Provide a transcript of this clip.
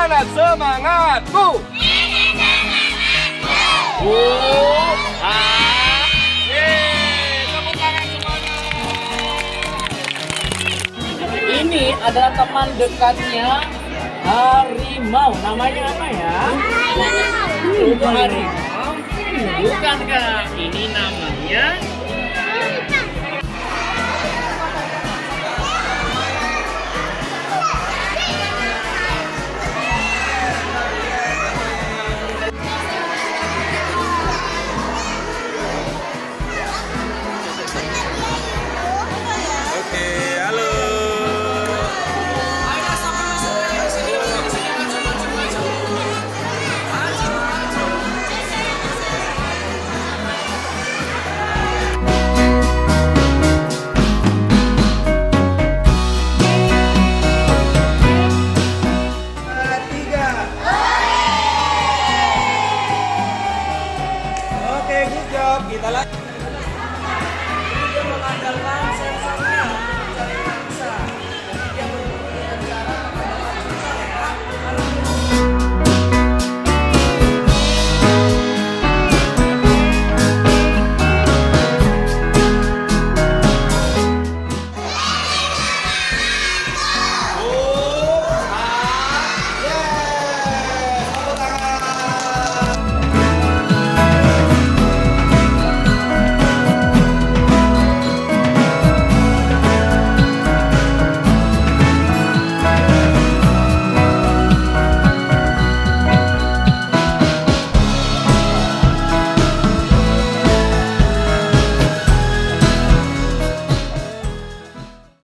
mana semangatmu? Ini semangatmu. Tepuk tangan semuanya. Ini adalah teman dekatnya harimau. Namanya apa ya? Harimau. Bukan, Kak. Ini namanya